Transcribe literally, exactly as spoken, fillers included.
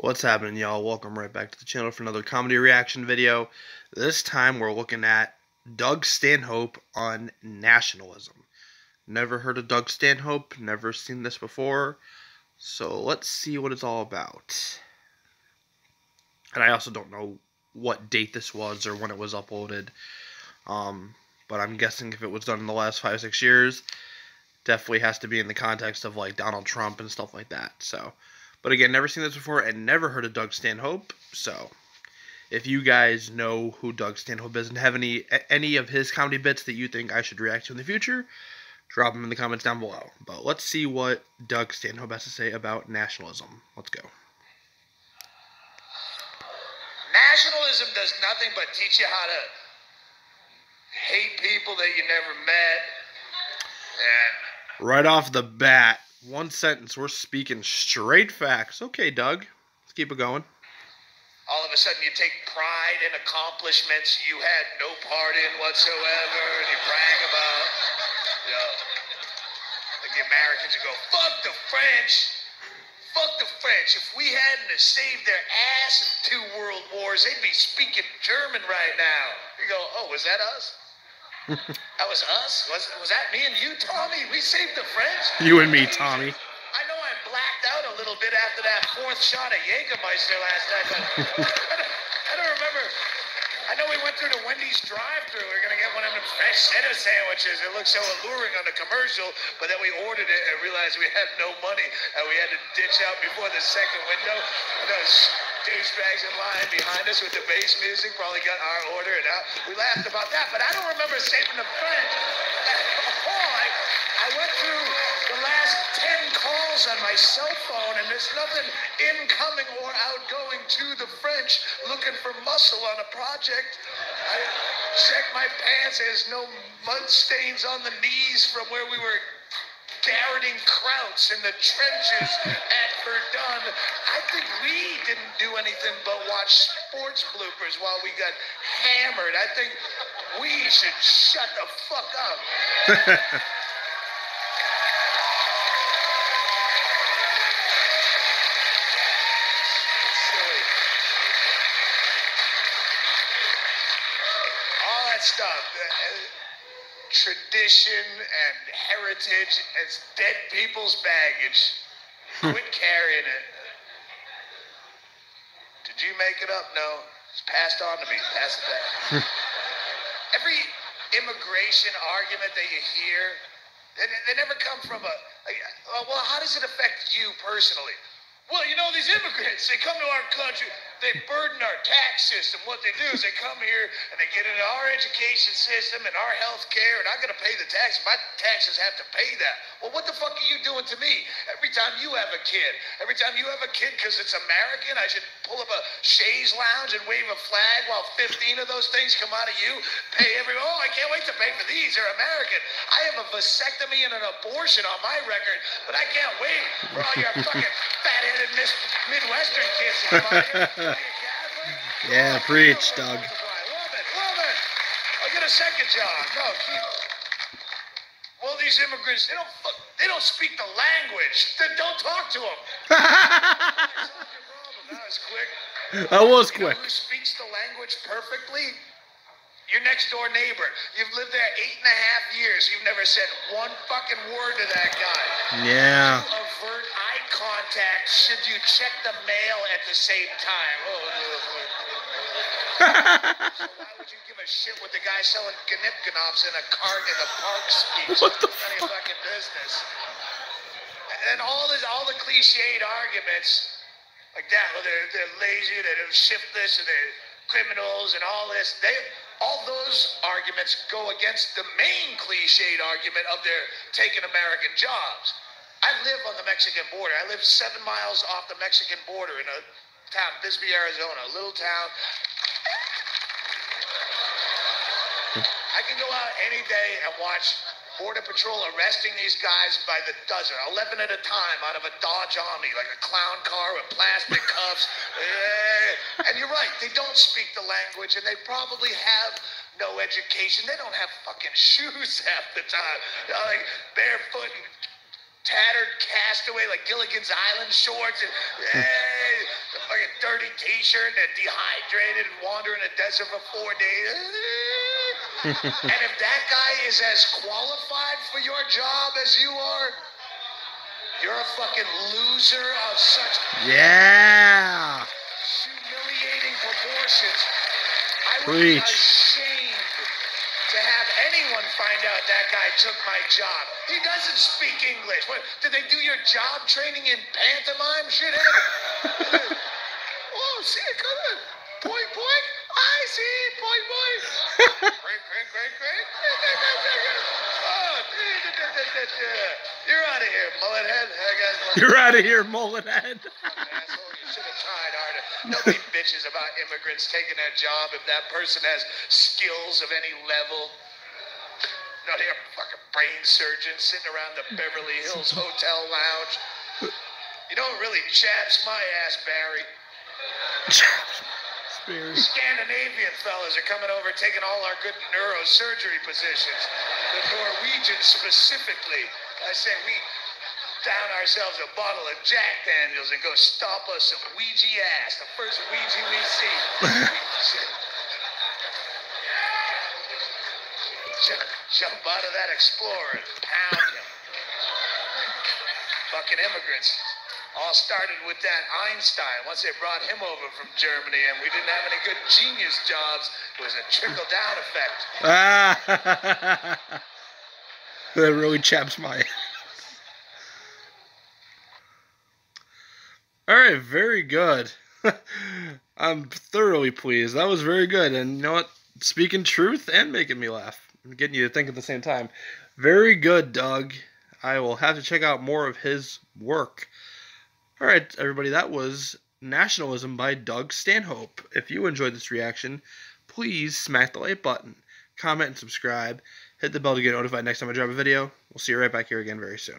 What's happening, y'all? Welcome right back to the channel for another comedy reaction video. This time we're looking at Doug Stanhope on nationalism. Never heard of Doug Stanhope, never seen this before, so let's see what it's all about. And I also don't know what date this was or when it was uploaded, um, but I'm guessing if it was done in the last five, six years, definitely has to be in the context of like Donald Trump and stuff like that, so... But again, never seen this before and never heard of Doug Stanhope, so if you guys know who Doug Stanhope is and have any any of his comedy bits that you think I should react to in the future, drop them in the comments down below. But let's see what Doug Stanhope has to say about nationalism. Let's go. Nationalism does nothing but teach you how to hate people that you never met. And right off the bat. One sentence, we're speaking straight facts. Okay, Doug, let's keep it going. All of a sudden you take pride in accomplishments you had no part in whatsoever, and you brag about, you know, like the Americans who go, fuck the French, fuck the French. If we hadn't have saved their ass in two world wars, they'd be speaking German right now. You go, oh, was that us? That was us? Was, was that me and you, Tommy? We saved the French? You and me, Tommy. I know I blacked out a little bit after that fourth shot of Jägermeister last night, but I, don't, I don't remember. I know we went through the Wendy's drive-thru. We were going to get one of them fresh cheddar sandwiches. It looked so alluring on the commercial, but then we ordered it and realized we had no money, and we had to ditch out before the second window. And I was, douchebags in line behind us with the bass music probably got our order, and out. We laughed about that, but I don't remember saving the French at all. I, I went through the last ten calls on my cell phone, and there's nothing incoming or outgoing to the French looking for muscle on a project. I checked my pants, there's no mud stains on the knees from where we were garroting Krauts in the trenches at Verdun. I think we didn't do anything but watch sports bloopers while we got hammered. I think we should shut the fuck up. Silly. All that stuff. Tradition and heritage, it's dead people's baggage. Quit carrying it. Did you make it up? No. It's passed on to me. Pass it back. Every immigration argument that you hear, they, they never come from a, a, well, how does it affect you personally? Well, you know, these immigrants, they come to our country, they burden our tax system. What they do is they come here and they get into our education system and our health care, and I'm going to pay the tax. My taxes have to pay that. Well, what the fuck are you doing to me? Every time you have a kid, every time you have a kid because it's American, I should pull up a chaise lounge and wave a flag while fifteen of those things come out of you. Pay every, oh, I can't wait to pay for these. They're American. I have a vasectomy and an abortion on my record, but I can't wait for all your fucking fat-ass Midwestern kids. Yeah, preach, Doug. Love it, love it. I'll get a second job. No, keep. Well, these immigrants, they don't fuck, they don't speak the language. Then don't talk to them. That was quick. That was quick. You know who speaks the language perfectly? Your next door neighbor. You've lived there eight and a half years. You've never said one fucking word to that guy. Yeah. You avert eye contact should you check the mail at the same time. Oh, so why would you give a shit what the guy selling gnip gnops in a cart in the park speaks? What the funny fucking business. And all this, all the cliched arguments like that, well, they're, they're lazy, they're shiftless, and they're criminals and all this. They, all those arguments go against the main cliched argument of their taking American jobs. I live on the Mexican border. I live seven miles off the Mexican border in a town, Bisbee, Arizona, a little town. I can go out any day and watch Border Patrol arresting these guys by the dozen, eleven at a time out of a Dodge Omni, like a clown car with plastic cuffs. And you're right, they don't speak the language, and they probably have no education. They don't have fucking shoes half the time. They're like barefoot and tattered castaway, like Gilligan's Island shorts. And, hey, like a dirty t-shirt that dehydrated and wander in the desert for four days. And if that guy is as qualified for your job as you are, you're a fucking loser of such... Yeah! ...humiliating proportions. I would Preach. Be ashamed to have anyone find out that guy took my job. He doesn't speak English. What, did they do your job training in pantomime shit? Oh, see it coming. Boy, boy. I see it, boy, boy. Great, great, great, great. You're out of here, mullet head. You're out of here, mullet head. Asshole, you should have tried harder. Nobody bitches about immigrants taking their job if that person has skills of any level. No, they're a fucking brain surgeon sitting around the Beverly Hills hotel lounge. You know what really chaps my ass, Barry? Scandinavian fellas are coming over, taking all our good neurosurgery positions. The Norwegians specifically. I say we down ourselves a bottle of Jack Daniels and go stomp us some Ouija ass. The first Ouija we see. jump, jump out of that Explorer and pound him. Fucking immigrants. All started with that Einstein. Once they brought him over from Germany and we didn't have any good genius jobs, it was a trickle-down effect. Ah, that really chaps my ass. All right, very good. I'm thoroughly pleased. That was very good. And you know what? Speaking truth and making me laugh. I'm getting you to think at the same time. Very good, Doug. I will have to check out more of his work. All right, everybody, that was Nationalism by Doug Stanhope. If you enjoyed this reaction, please smack the like button, comment, and subscribe. Hit the bell to get notified next time I drop a video. We'll see you right back here again very soon.